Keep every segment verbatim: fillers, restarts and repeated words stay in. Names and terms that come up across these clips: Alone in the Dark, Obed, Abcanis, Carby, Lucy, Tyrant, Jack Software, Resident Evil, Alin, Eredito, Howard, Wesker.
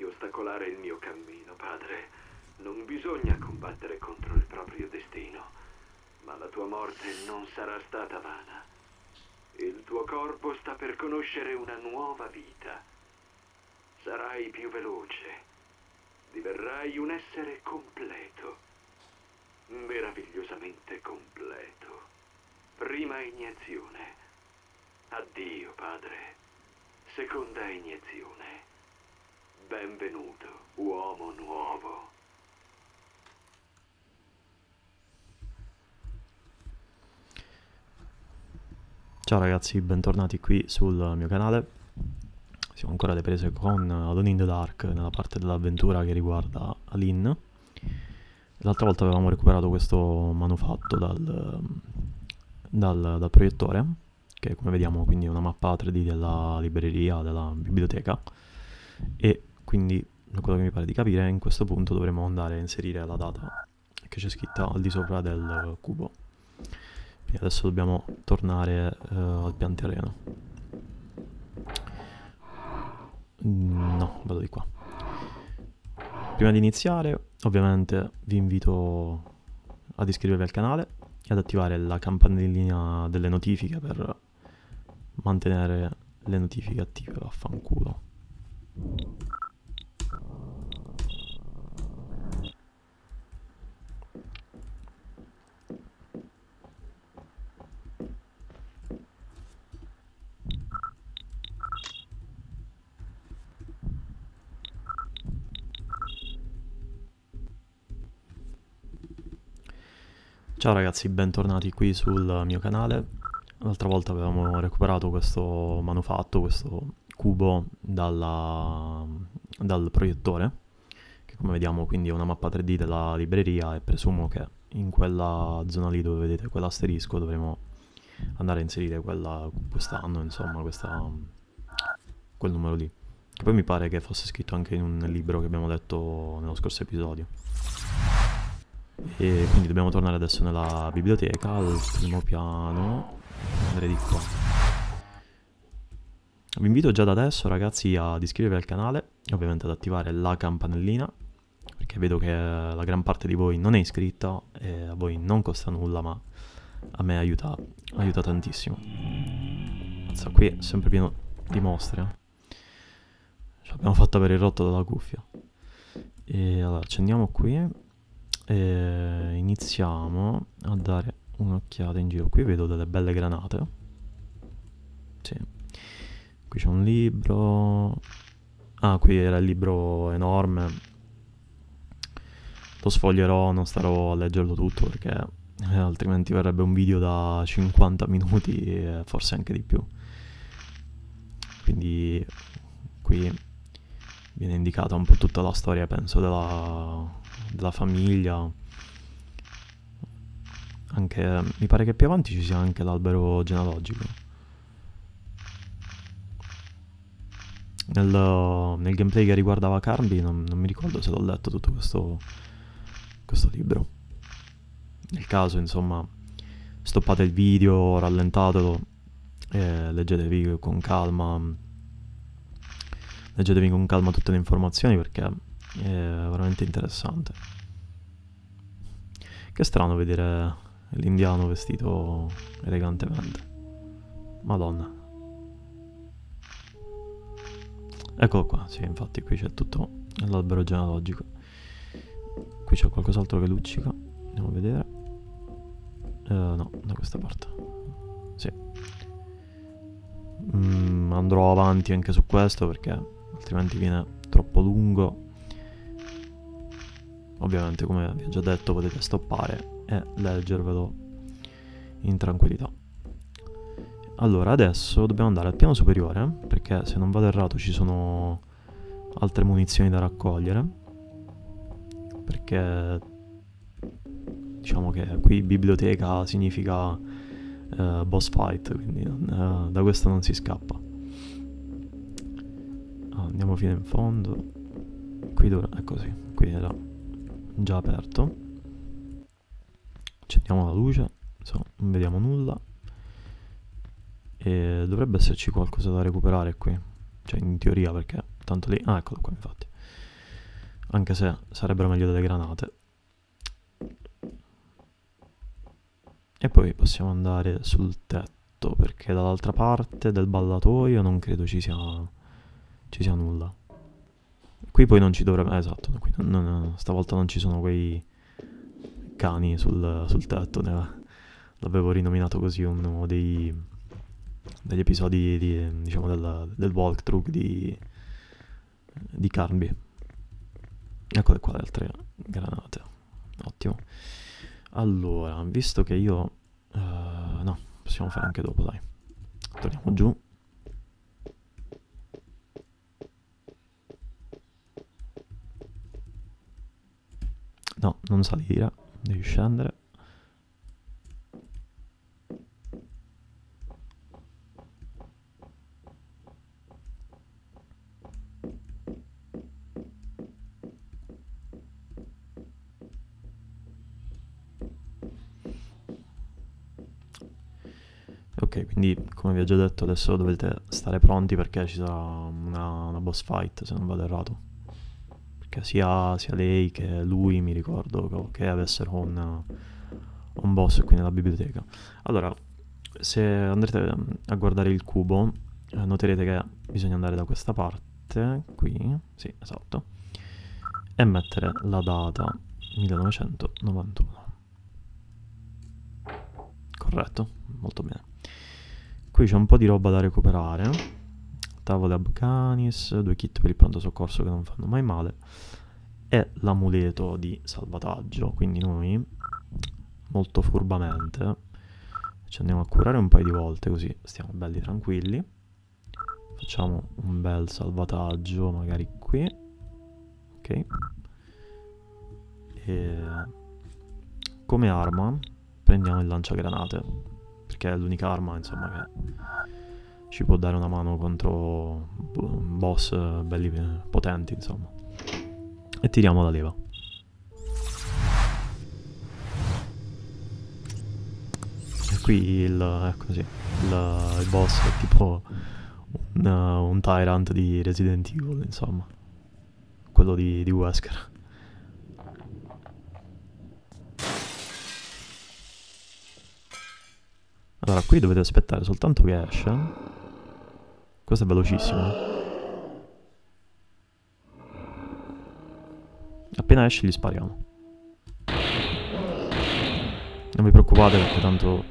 di ostacolare il mio cammino, padre. Non bisogna combattere contro il proprio destino, ma la tua morte non sarà stata vana. Il tuo corpo sta per conoscere una nuova vita. Sarai più veloce, diverrai un essere completo, meravigliosamente completo. Prima iniezione. Addio, padre. Seconda iniezione. Benvenuto, uomo nuovo. Ciao ragazzi, bentornati qui sul mio canale. Siamo ancora alle prese con Alone in the Dark, nella parte dell'avventura che riguarda Alin. L'altra volta avevamo recuperato questo manufatto dal, dal, dal proiettore, che come vediamo quindi è una mappa tre D della libreria, della biblioteca, e quindi quello che mi pare di capire in questo punto dovremo andare a inserire la data che c'è scritta al di sopra del cubo. Quindi adesso dobbiamo tornare uh, al pian terreno. No, vado di qua. Prima di iniziare, ovviamente vi invito ad iscrivervi al canale e ad attivare la campanellina delle notifiche per mantenere le notifiche attive, vaffanculo. Ciao ragazzi, bentornati qui sul mio canale. L'altra volta avevamo recuperato questo manufatto, questo cubo dalla, dal proiettore, che come vediamo quindi è una mappa tre D della libreria, e presumo che in quella zona lì dove vedete quell'asterisco dovremo andare a inserire quest'anno, insomma, questa, quel numero lì, che poi mi pare che fosse scritto anche in un libro che abbiamo letto nello scorso episodio. E quindi dobbiamo tornare adesso nella biblioteca, al primo piano, andare di qua. Vi invito già da adesso ragazzi ad iscrivervi al canale e ovviamente ad attivare la campanellina, perché vedo che la gran parte di voi non è iscritta e a voi non costa nulla, ma a me aiuta, aiuta tantissimo. Mazza, qui è sempre pieno di mostre. Ci abbiamo fatto avere il rotto dalla cuffia. E allora accendiamo qui. E iniziamo a dare un'occhiata in giro. Qui vedo delle belle granate. Sì. Qui c'è un libro. Ah, qui era il libro enorme. Lo sfoglierò, non starò a leggerlo tutto perché eh, altrimenti verrebbe un video da cinquanta minuti e forse anche di più. Quindi qui viene indicata un po' tutta la storia, penso, della... della famiglia. Anche mi pare che più avanti ci sia anche l'albero genealogico. Nel, nel gameplay che riguardava Carby non, non mi ricordo se l'ho letto tutto questo, questo libro. Nel caso, insomma, stoppate il video, rallentatelo e leggetevi con calma leggetevi con calma tutte le informazioni, perché è veramente interessante. Che strano vedere l'indiano vestito elegantemente. Madonna. Eccolo qua, sì, infatti qui c'è tutto l'albero genealogico. Qui c'è qualcos'altro che luccica. Andiamo a vedere. Eh, no, da questa parte. Sì. Mm, andrò avanti anche su questo perché altrimenti viene troppo lungo. Ovviamente, come vi ho già detto, potete stoppare e leggervelo in tranquillità. Allora, adesso dobbiamo andare al piano superiore, perché se non vado errato ci sono altre munizioni da raccogliere. Perché diciamo che qui biblioteca significa eh, boss fight, quindi eh, da questo non si scappa. Ah, andiamo fino in fondo. Qui dovrebbe... ecco sì, qui era... già aperto. Accendiamo la luce, so, non vediamo nulla e dovrebbe esserci qualcosa da recuperare qui, cioè in teoria, perché tanto lì, ah, eccolo qua, infatti Anche se sarebbero meglio delle granate. E poi possiamo andare sul tetto, perché dall'altra parte del ballatoio non credo ci sia, ci sia nulla. Qui poi non ci dovrebbe... Eh, esatto, qui non, non, stavolta non ci sono quei cani sul, sul tetto, ne, l'avevo rinominato così uno dei, degli episodi di, diciamo, della, del walkthrough di, di Carby. Eccole qua le altre granate, ottimo. Allora, visto che io... Uh, no, possiamo fare anche dopo, dai. Torniamo giù. No, non salire, devi scendere. Ok, quindi come vi ho già detto adesso dovete stare pronti perché ci sarà una, una boss fight, se non vado errato. Perché sia, sia lei che lui mi ricordo che avessero un, un boss qui nella biblioteca. Allora, se andrete a guardare il cubo noterete che bisogna andare da questa parte, qui, sì, esatto, e mettere la data millenovecentonovantuno. Corretto, molto bene. Qui c'è un po' di roba da recuperare, tavola Abcanis, due kit per il pronto soccorso che non fanno mai male e l'amuleto di salvataggio, quindi noi molto furbamente ci andiamo a curare un paio di volte così stiamo belli tranquilli, facciamo un bel salvataggio magari qui, ok, e come arma prendiamo il lanciagranate, che è l'unica arma insomma che ci può dare una mano contro boss belli potenti insomma, e tiriamo la leva. E qui il, ecco così, il, il boss è tipo un, un Tyrant di Resident Evil insomma, quello di, di Wesker. Allora, qui dovete aspettare soltanto che esce. Questo è velocissimo. Appena esce gli spariamo. Non vi preoccupate perché tanto...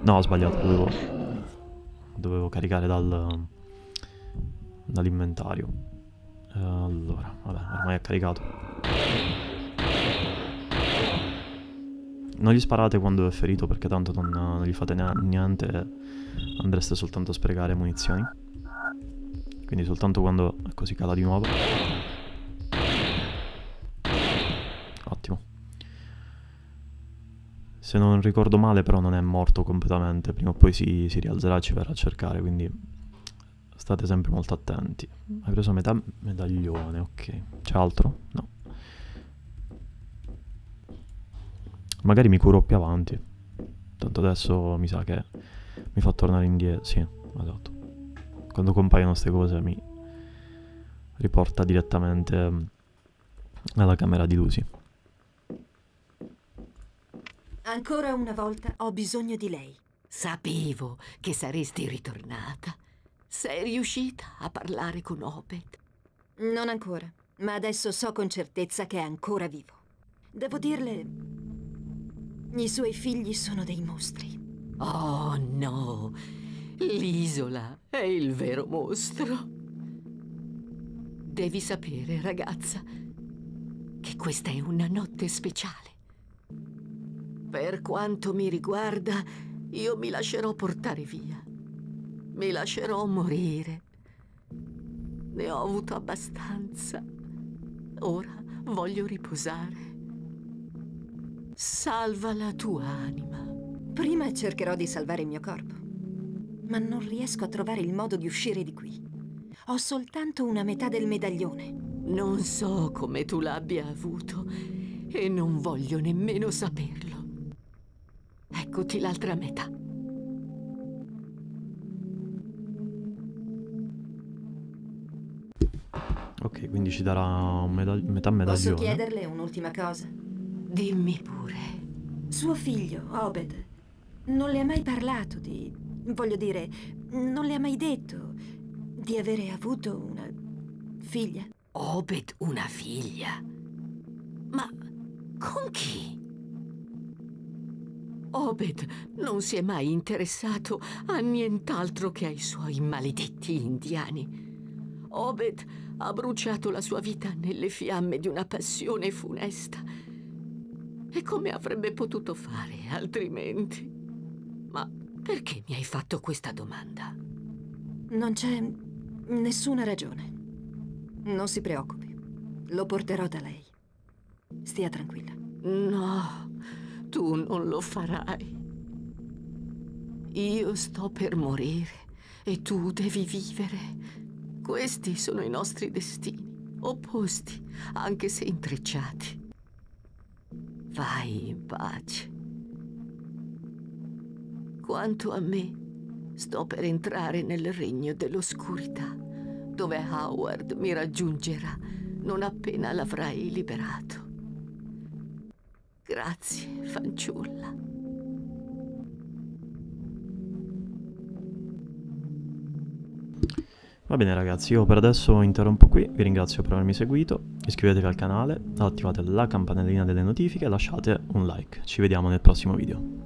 No, ho sbagliato, dovevo... Dovevo caricare dal... dall'inventario. Allora, vabbè, ormai è caricato. Non gli sparate quando è ferito perché tanto non, non gli fate niente, andreste soltanto a sprecare munizioni. Quindi soltanto quando ecco, si cala di nuovo. Ottimo. Se non ricordo male però non è morto completamente, prima o poi si, si rialzerà e ci verrà a cercare, quindi state sempre molto attenti. Hai preso metà medaglione, ok. C'è altro? No. Magari mi curo più avanti. Tanto adesso mi sa che mi fa tornare indietro. Sì, esatto. Quando compaiono queste cose mi riporta direttamente alla camera di Lucy. Ancora una volta ho bisogno di lei. Sapevo che saresti ritornata. Sei riuscita a parlare con Obed? Non ancora, ma adesso so con certezza che è ancora vivo. Devo dirle... I suoi figli sono dei mostri. Oh no, l'isola è il vero mostro. Devi sapere, ragazza, che questa è una notte speciale. Per quanto mi riguarda, io mi lascerò portare via. Mi lascerò morire. Ne ho avuto abbastanza. Ora voglio riposare. Salva la tua anima. Prima cercherò di salvare il mio corpo, ma non riesco a trovare il modo di uscire di qui. Ho soltanto una metà del medaglione. Non so come tu l'abbia avuto e non voglio nemmeno saperlo. Eccoti l'altra metà. Ok, quindi ci darà un meda metà medaglione. Posso chiederle un'ultima cosa? Dimmi pure. Suo figlio, Obed, non le ha mai parlato di... voglio dire, non le ha mai detto di avere avuto una figlia? Obed una figlia? Ma con chi? Obed non si è mai interessato a nient'altro che ai suoi maledetti indiani. Obed ha bruciato la sua vita nelle fiamme di una passione funesta. E come avrebbe potuto fare altrimenti? Ma perché mi hai fatto questa domanda? Non c'è nessuna ragione. Non si preoccupi. Lo porterò da lei. Stia tranquilla. No, tu non lo farai. Io sto per morire e tu devi vivere. Questi sono i nostri destini, opposti, anche se intrecciati. Vai in pace. Quanto a me, sto per entrare nel regno dell'oscurità, dove Howard mi raggiungerà non appena l'avrai liberato. Grazie, fanciulla. Va bene ragazzi, io per adesso interrompo qui, vi ringrazio per avermi seguito, iscrivetevi al canale, attivate la campanellina delle notifiche e lasciate un like. Ci vediamo nel prossimo video.